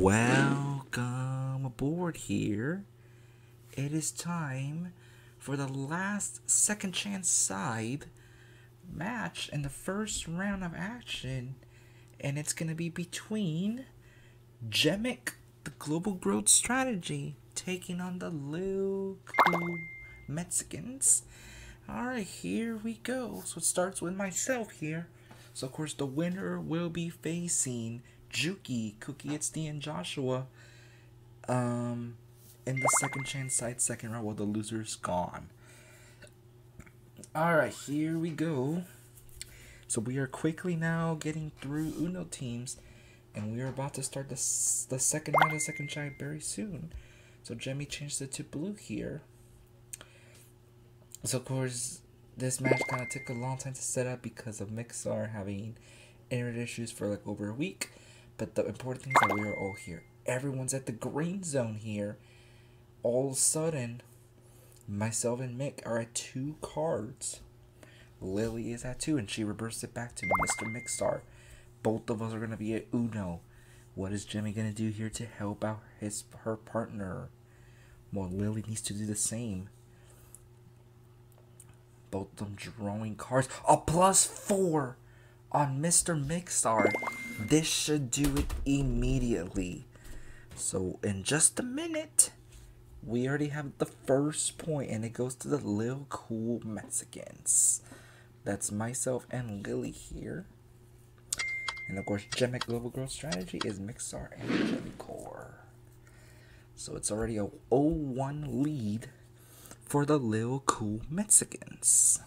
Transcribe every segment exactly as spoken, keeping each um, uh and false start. Welcome aboard here. It is time for the last second chance side match in the first round of action, and it's going to be between Gemic, the Global Growth Strategy, taking on the Lil'Kool Mexicans. Alright, here we go. So it starts with myself here. So of course the winner will be facing Juki, Cookie, It's D, and Joshua. Um... in the second chance side, second round, while the loser's gone. Alright, here we go. So we are quickly now getting through Uno Teams, and we are about to start the, the second round of second chance very soon. So Jemmy changed it to blue here. So of course, this match kind of took a long time to set up because of Mixar having internet issues for like over a week. But the important thing is that we are all here. Everyone's at the green zone here. All of a sudden, myself and Mick are at two cards. Lily is at two, and she reversed it back to Mister Mixar. Both of us are going to be at Uno. What is Jemmy going to do here to help out his her partner? Well, Lily needs to do the same. Both of them drawing cards. A plus four on Mister Mixar. This should do it immediately. So, in just a minute, we already have the first point, and it goes to the Lil'Kool Mexicans. That's myself and Lily here. And of course, Gemic Global Growth Strategy is Mixar and Gemicore. So it's already a oh one lead for the Lil'Kool Mexicans.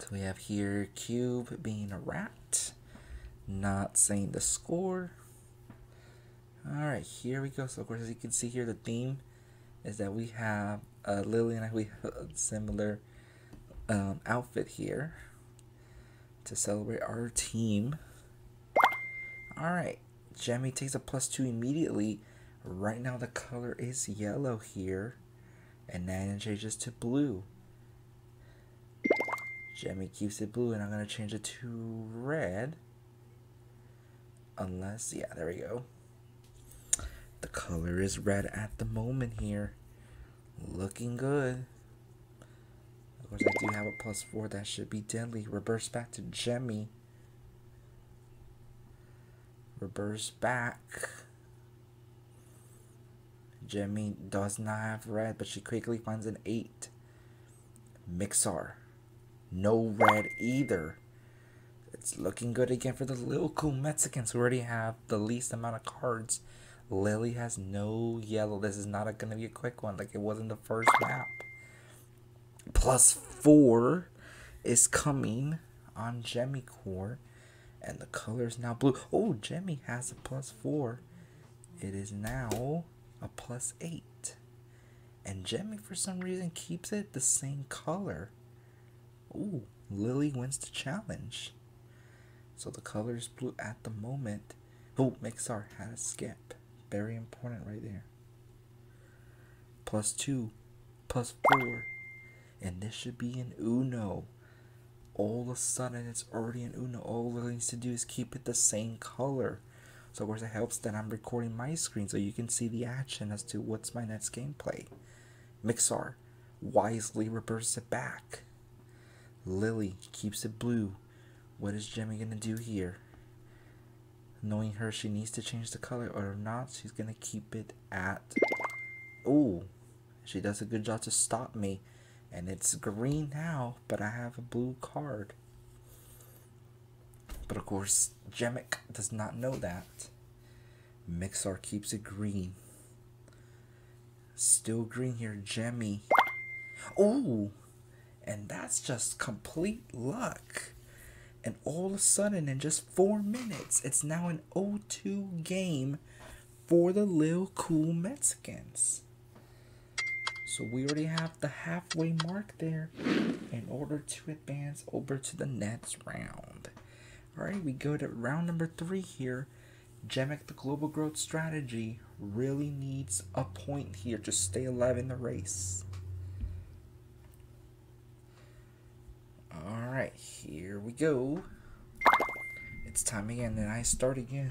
So we have here Cube being a rat, not saying the score. Alright, here we go. So of course, as you can see here, the theme is that we have uh, Lily and I, we have a similar um, outfit here to celebrate our team. Alright, Jemmy takes a plus two immediately. Right now the color is yellow here, and then it changes to blue. Jemmy keeps it blue, and I'm going to change it to red. Unless, yeah, there we go. The color is red at the moment here. Looking good. Of course, I do have a plus four. That should be deadly. Reverse back to Jemmy. Reverse back. Jemmy does not have red, but she quickly finds an eight. Mixar. No red either. It's looking good again for the Lil'Kool Mexicans, who already have the least amount of cards. Lily has no yellow. This is not going to be a quick one like it was in the first map. Plus four is coming on Gemicore, and the color is now blue. Oh, Jemmy has a plus four. It is now a plus eight. And Jemmy, for some reason, keeps it the same color. Ooh, Lily wins the challenge. So the color is blue at the moment. Oh, Mixar had a skip. Very important right there. Plus two, plus four, and this should be an Uno. All of a sudden, it's already an Uno. All Lily needs to do is keep it the same color. So of course, it helps that I'm recording my screen so you can see the action as to what's my next gameplay. Mixar wisely reverses it back. Lily keeps it blue. What is Jemmy gonna do here? Knowing her, she needs to change the color, or not, she's gonna keep it at... Ooh, she does a good job to stop me, and it's green now, but I have a blue card. But of course, Gemic does not know that. Mixar keeps it green. Still green here, Jemmy. Ooh, and that's just complete luck. And all of a sudden, in just four minutes, it's now an oh two game for the Lil'Kool Mexicans. So we already have the halfway mark there in order to advance over to the next round. Alright, we go to round number three here. Gemic, the Global Growth Strategy, really needs a point here to stay alive in the race. Alright, here we go. It's time again, and I start again.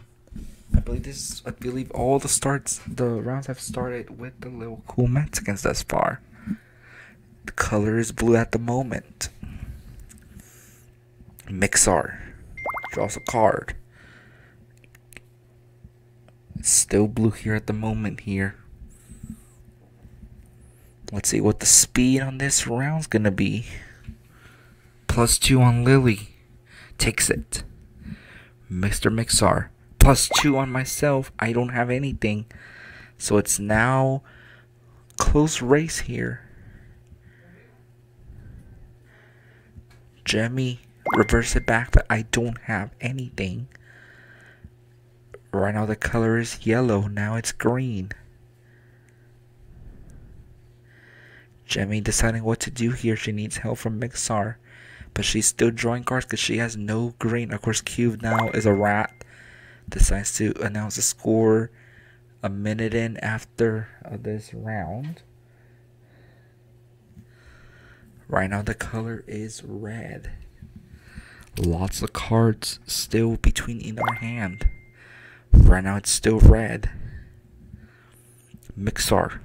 believe this. I believe all the starts, the rounds have started with the Lil'Kool Mexicans thus far. The color is blue at the moment. Mixar draws a card. It's still blue here at the moment. Here, let's see what the speed on this round's gonna be. Plus two on Lily, takes it. Mister Mixar, plus two on myself. I don't have anything, so it's now close race here. Gemi, reverse it back, but I don't have anything. Right now the color is yellow. Now it's green. Gemi deciding what to do here. She needs help from Mixar, but she's still drawing cards because she has no green. Of course, Cube now is a rat. Decides to announce the score a minute in after this round. Right now the color is red. Lots of cards still between in our hand. Right now it's still red. Mixar,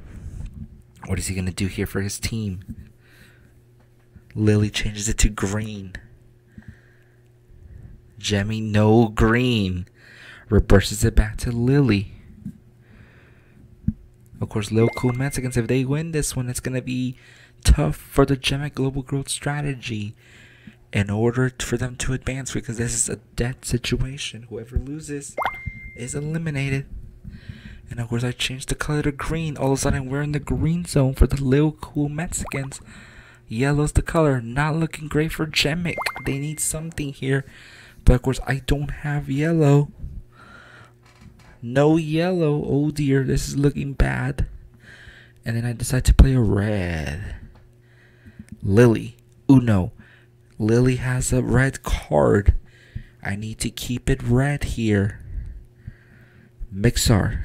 what is he going to do here for his team? Lily changes it to green. Gemi, no green. Reverses it back to Lily. Of course, Lil'Kool Mexicans, if they win this one, it's going to be tough for the Gemic Global Growth Strategy in order for them to advance, because this is a dead situation. Whoever loses is eliminated. And of course, I changed the color to green. All of a sudden, we're in the green zone for the Lil'Kool Mexicans. Yellow's the color. Not looking great for Gemic. They need something here. But of course, I don't have yellow. No yellow. Oh dear, this is looking bad. And then I decide to play a red. Lily. Uno. Lily has a red card. I need to keep it red here. Mixar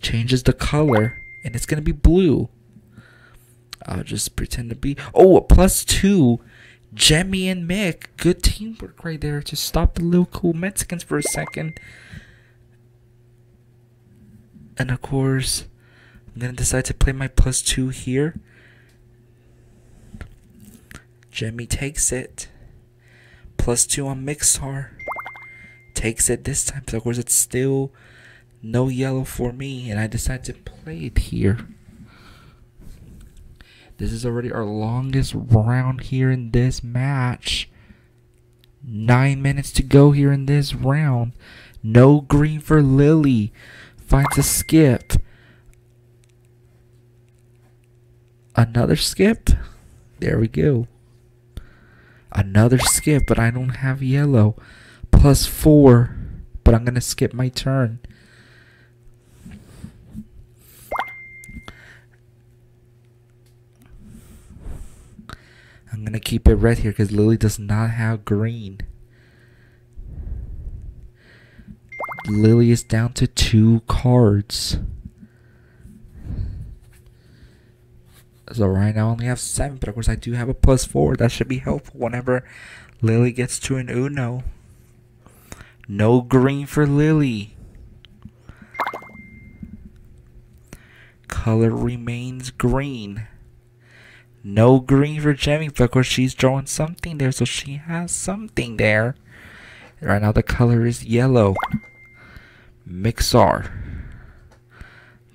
changes the color, and it's going to be blue. I'll just pretend to be... Oh, a plus two. Gemi and Mick. Good teamwork right there to stop the Lil'Kool Mexicans for a second. And of course, I'm going to decide to play my plus two here. Gemi takes it. Plus two on Mixar. Takes it this time. So of course, it's still no yellow for me. And I decide to play it here. This is already our longest round here in this match. Nine minutes to go here in this round. No green for Lily. Finds a skip. Another skip. There we go. Another skip, but I don't have yellow. Plus four, but I'm going to skip my turn. I'm going to keep it red here because Lily does not have green. Lily is down to two cards. So right now I only have seven, but of course I do have a plus four. That should be helpful whenever Lily gets to an Uno. No green for Lily. Color remains green. No green for Gemi, but of course she's drawing something there, so she has something there. Right now the color is yellow. Mixar,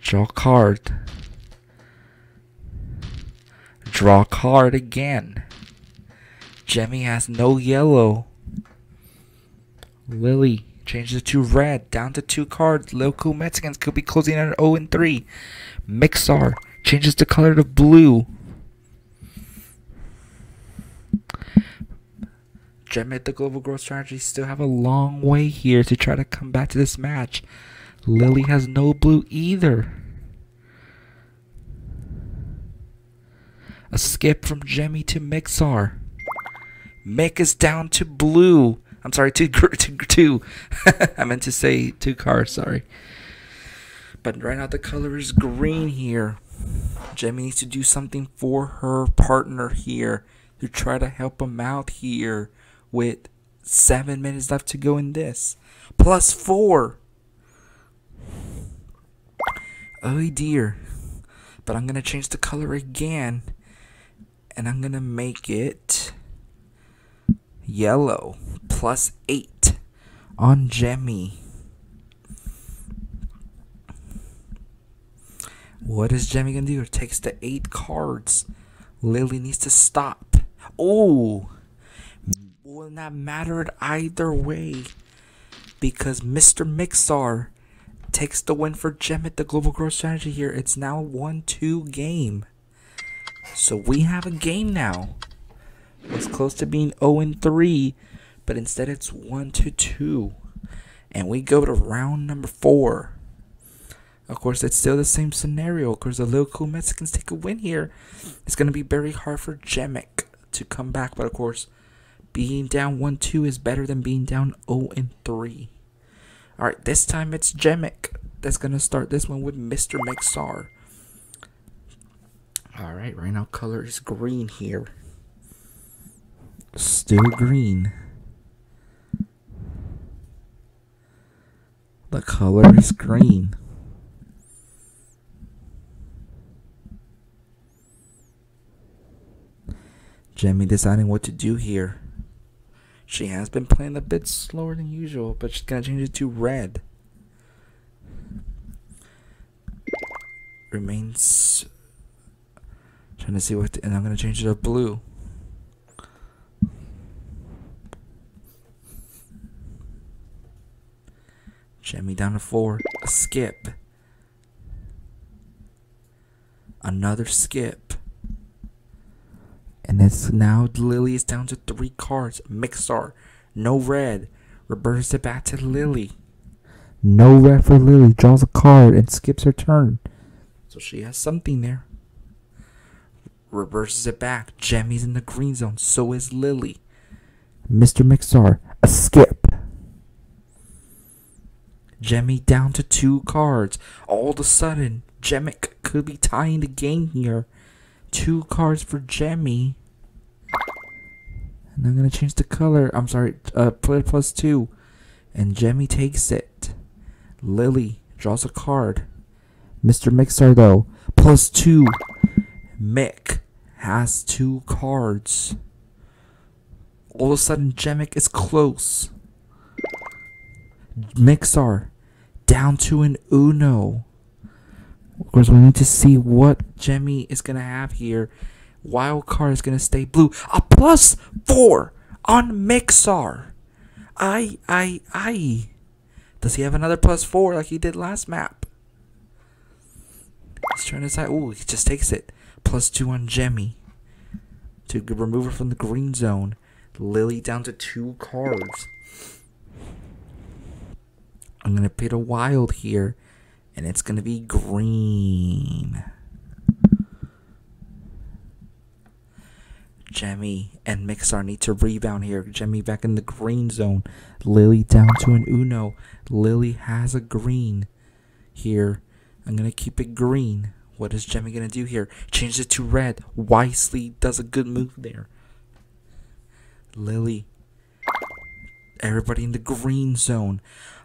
draw card. Draw card again. Gemi has no yellow. Lily changes it to red. Down to two cards. Lil'Kool Mexicans could be closing at an zero and three. Mixar changes the color to blue. Gemic, the Global Growth Strategy, still have a long way here to try to come back to this match. Lily has no blue either. A skip from Gemi to Mixar. Mick is down to blue. I'm sorry, two. two, two. I meant to say two cars, sorry. But right now the color is green here. Gemi needs to do something for her partner here to try to help him out here with seven minutes left to go in this. Plus four. Oh dear. But I'm gonna change the color again. And I'm gonna make it yellow. Plus eight on Gemi. What is Gemi gonna do? It takes the eight cards. Lily needs to stop. Oh, will not matter either way, because Mister Mixar takes the win for Gemic: The Global Growth Strategy here. It's now one two game. So we have a game now. It was close to being oh and three, but instead it's one to two, and we go to round number four. Of course, it's still the same scenario. Of course, the Lil'Kool Mexicans take a win here. It's going to be very hard for Gemic to come back. But, of course, being down one two is better than being down oh and three. All right, this time it's Gemic that's going to start this one with Mister Mixar. All right, right now color is green here. Still green. The color is green. Gemi deciding what to do here. She has been playing a bit slower than usual, but she's gonna change it to red. Remains trying to see what, and I'm gonna change it to blue. Gemi down to four. A skip. Another skip. And it's now Lily is down to three cards. Mixar, no red. Reverses it back to Lily. No red for Lily. Draws a card and skips her turn. So she has something there. Reverses it back. Gemi's in the green zone. So is Lily. Mister Mixar, a skip. Gemi down to two cards. All of a sudden, Gemic could be tying the game here. Two cards for Gemi. And I'm gonna change the color. I'm sorry, uh, play plus two. And Gemi takes it. Lily draws a card. Mister Mixar, though, plus two. Mick has two cards. All of a sudden, Gemic is close. Mixar down to an Uno. Of course, we need to see what Gemi is going to have here. Wild card is going to stay blue. A plus four on Mixar. I, I, I. Does he have another plus four like he did last map? He's trying to decide. Ooh, he just takes it. Plus two on Gemi to remove her from the green zone. Lily down to two cards. I'm going to pit a wild here. And it's going to be green. Gemi and Mixar need to rebound here. Gemi back in the green zone. Lily down to an Uno. Lily has a green here. I'm going to keep it green. What is Gemi going to do here? Change it to red. Wisely does a good move there. Lily. Everybody in the green zone.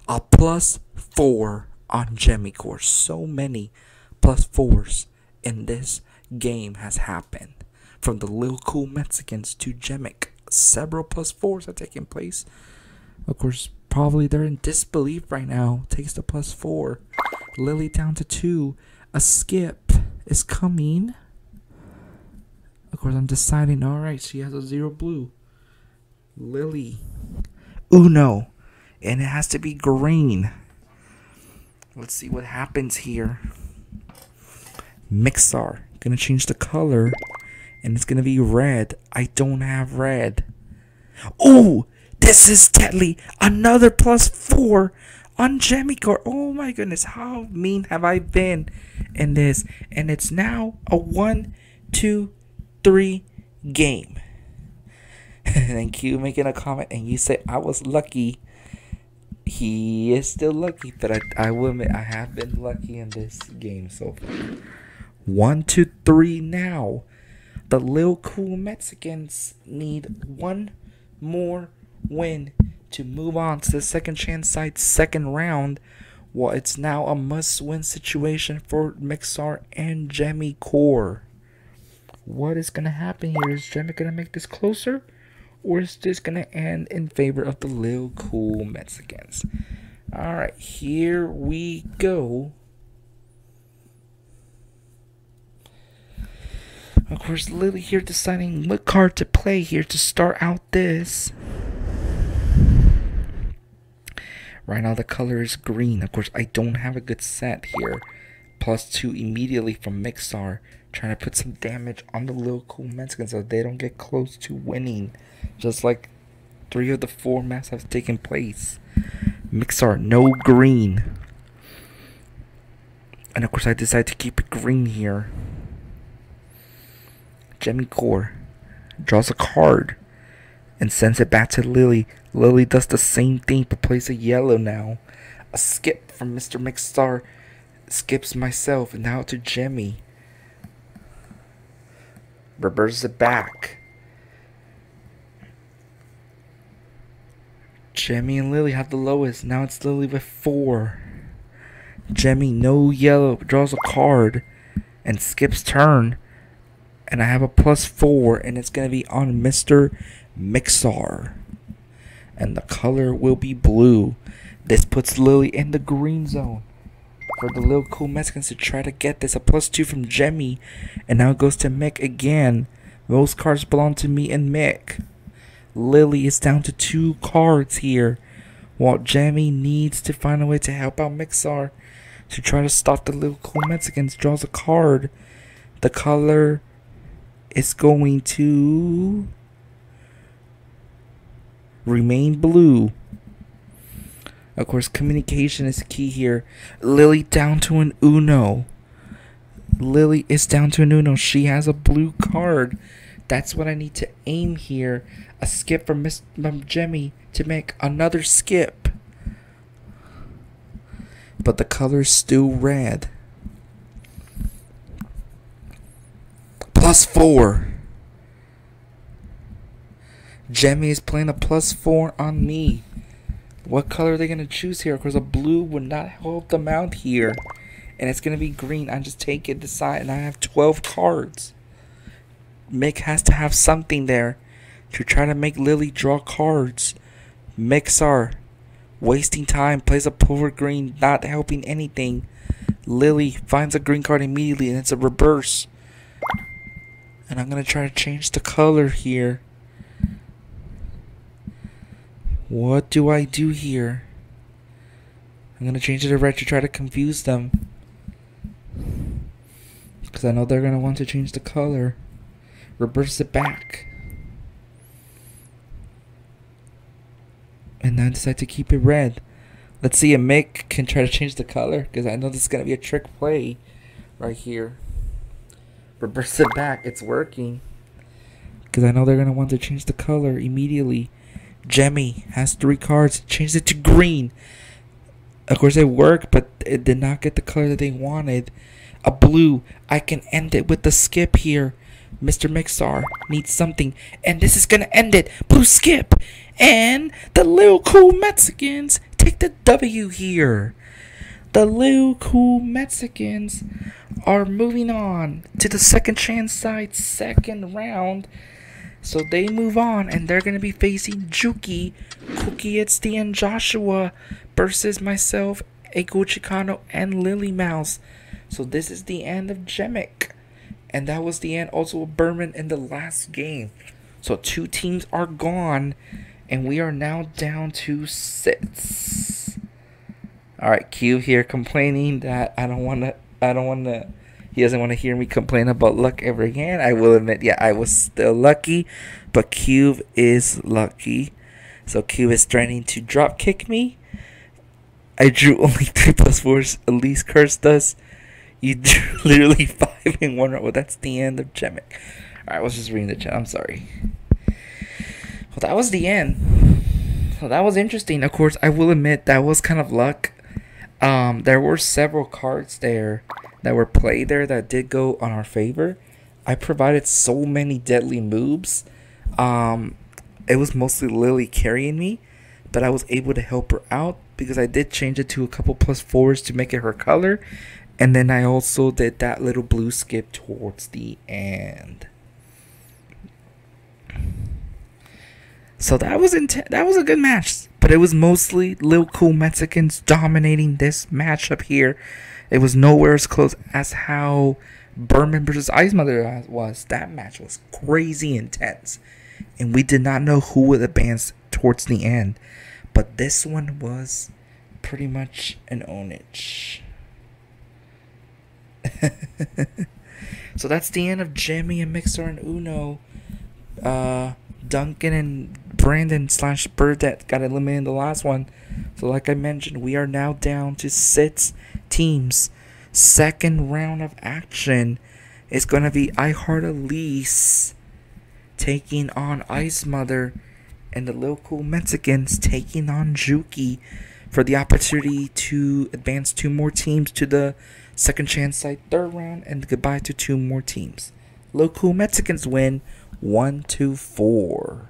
A plus four. On Gemicore, so many plus fours in this game has happened. From the Lil'Kool Mexicans to Gemic, several plus fours are taking place. Of course, probably they're in disbelief right now. Takes the plus four. Lily down to two. A skip is coming. Of course, I'm deciding. All right, she has a zero blue. Lily, Uno, and it has to be green. Let's see what happens here. Mixar. Gonna change the color. And it's gonna be red. I don't have red. Oh! This is deadly. Another plus four on Gemicore. Oh my goodness. How mean have I been in this? And it's now a one, two, three game. Thank you for making a comment. And you say I was lucky. He is still lucky, but I, I will admit I have been lucky in this game so far. One, two, three now. The Lil'Kool Mexicans need one more win to move on to the second chance site's second round. Well, it's now a must-win situation for Mixar and Gemicore. What is going to happen here? Is Gemic going to make this closer? Or is this going to end in favor of the Lil'Kool Mexicans? Alright, here we go. Of course, Lily here deciding what card to play here to start out this. Right now the color is green. Of course, I don't have a good set here. Plus two immediately from Mixar. Trying to put some damage on the Lil'Kool Mexicans so they don't get close to winning. Just like three of the four maps have taken place. Mixar, no green. And of course, I decide to keep it green here. Gemicore draws a card and sends it back to Lily. Lily does the same thing but plays a yellow now. A skip from Mister Mixar skips myself and now to Gemi. Reverses it back. Gemi and Lily have the lowest. Now it's Lily with four. Gemi, no yellow, draws a card and skips turn. And I have a plus four and it's going to be on Mister Mixar. And the color will be blue. This puts Lily in the green zone for the Lil'Kool Mexicans to try to get this. A plus two from Gemi. And now it goes to Mick again. Those cards belong to me and Mick. Lily is down to two cards here. While Gemi needs to find a way to help out Mixar to try to stop the Lil'Kool Mexicans. Draws a card. The color is going to remain blue. Of course, communication is key here. Lily down to an Uno. Lily is down to an Uno. She has a blue card. That's what I need to aim here. A skip from Miss from Gemi to make another skip. But the color's still red. Plus four. Gemi is playing a plus four on me. What color are they going to choose here? Of course, a blue would not help them out here. And it's going to be green. I just take it, decide, and I have twelve cards. Mick has to have something there to try to make Lily draw cards. Mixar, wasting time, plays a poor green, not helping anything. Lily finds a green card immediately, and it's a reverse. And I'm going to try to change the color here. What do I do here? I'm going to change it to red to try to confuse them. Because I know they're going to want to change the color. Reverse it back. And I decide to keep it red. Let's see if Mick can try to change the color. Because I know this is going to be a trick play right here. Reverse it back. It's working. Because I know they're going to want to change the color immediately. Gemi has three cards. Changed it to green. Of course it worked, but it did not get the color that they wanted. A blue. I can end it with the skip here. Mister Mixar needs something. And this is going to end it. Blue skip. And the Lil'Kool Mexicans take the W here. The Lil'Kool Mexicans are moving on to the second chance side, second round. So they move on, and they're going to be facing Juki, Cookie, it's the and Joshua versus myself, Akoolchicano, and Lilehmouse. So this is the end of Gemic, and that was the end also of Berman in the last game. So two teams are gone, and we are now down to six. All right, Q here complaining that I don't want to. I don't want to. He doesn't want to hear me complain about luck ever again. I will admit, yeah, I was still lucky, but Cube is lucky. So Cube is threatening to drop kick me. I drew only three plus fours. Elise cursed us. You drew literally five in one row. Well, that's the end of Gemic. All right, I was just reading the chat. I'm sorry. Well, that was the end. So that was interesting. Of course, I will admit that was kind of luck. Um, there were several cards there that were played there that did go on our favor. I provided so many deadly moves. Um, it was mostly Lily carrying me, but I was able to help her out because I did change it to a couple plus fours to make it her color. And then I also did that little blue skip towards the end. So that was intense. That was a good match. But it was mostly Lil'Kool Mexicans dominating this matchup here. It was nowhere as close as how Berman versus Ice Mother was. That match was crazy intense. And we did not know who would advance towards the end. But this one was pretty much an ownage. So that's the end of Gemi and Mixar and Uno. Uh, Duncan and Brandon slash Bird that got eliminated in the last one. So like I mentioned, we are now down to six teams. Second round of action is going to be I Heart Elise taking on Ice Mother and the Lil'Kool Mexicans taking on Juki for the opportunity to advance two more teams to the second chance side third round and goodbye to two more teams. Lil'Kool Mexicans win one to four.